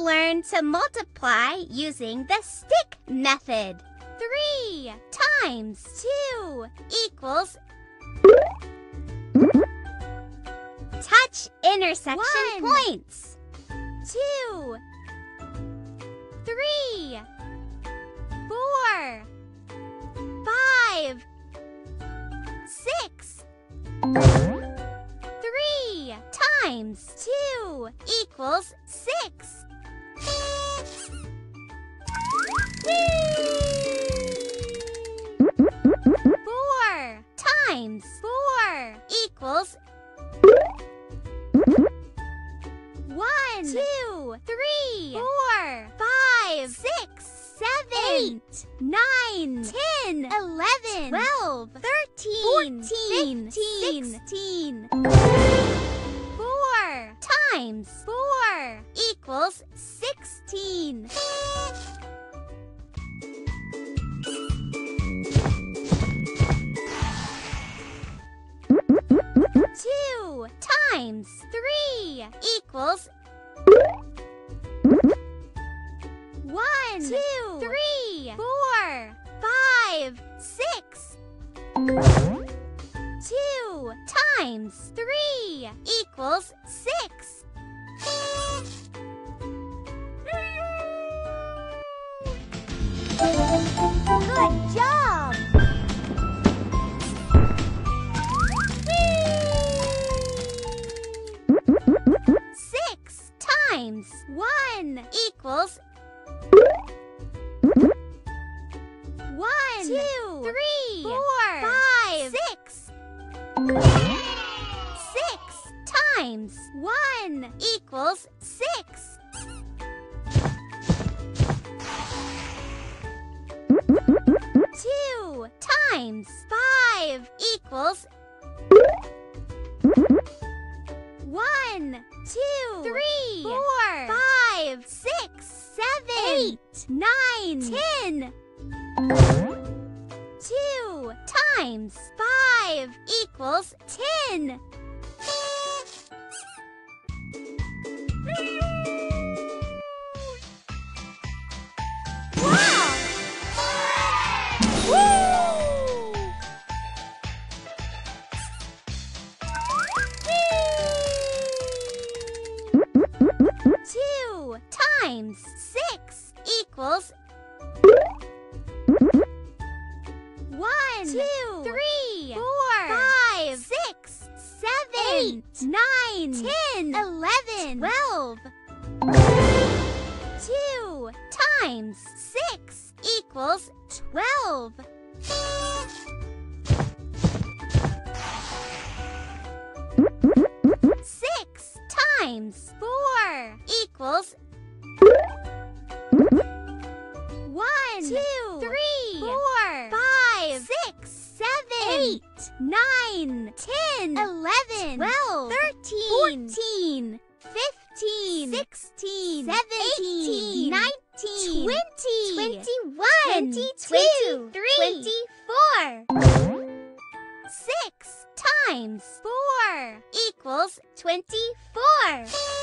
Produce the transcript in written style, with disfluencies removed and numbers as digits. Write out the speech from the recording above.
learn to multiply using the stick method. 3 times 2 equals... Touch intersection points. 2, 3, 4, 5, 6. 3 times 2 equals 6.6 times 4 equals 24.